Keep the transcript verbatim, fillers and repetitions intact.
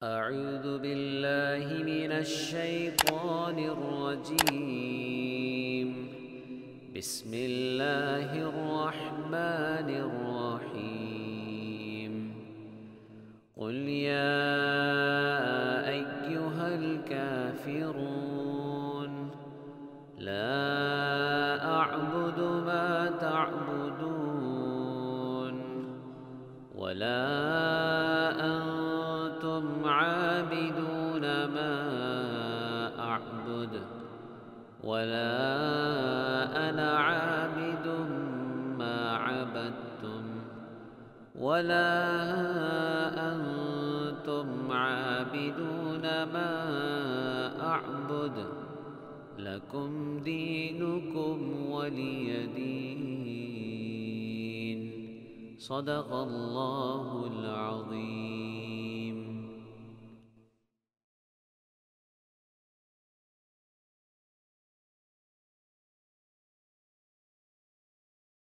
أعوذ بالله من الشيطان الرجيم. بسم الله الرحمن الرحيم. قل يا أيها الكافرون لا أعبد ما تعبدون ولا ولا أنا عابد ما عبدتم ولا أنتم عابدون ما أعبد لكم دينكم ولي دين. صدق الله العظيم.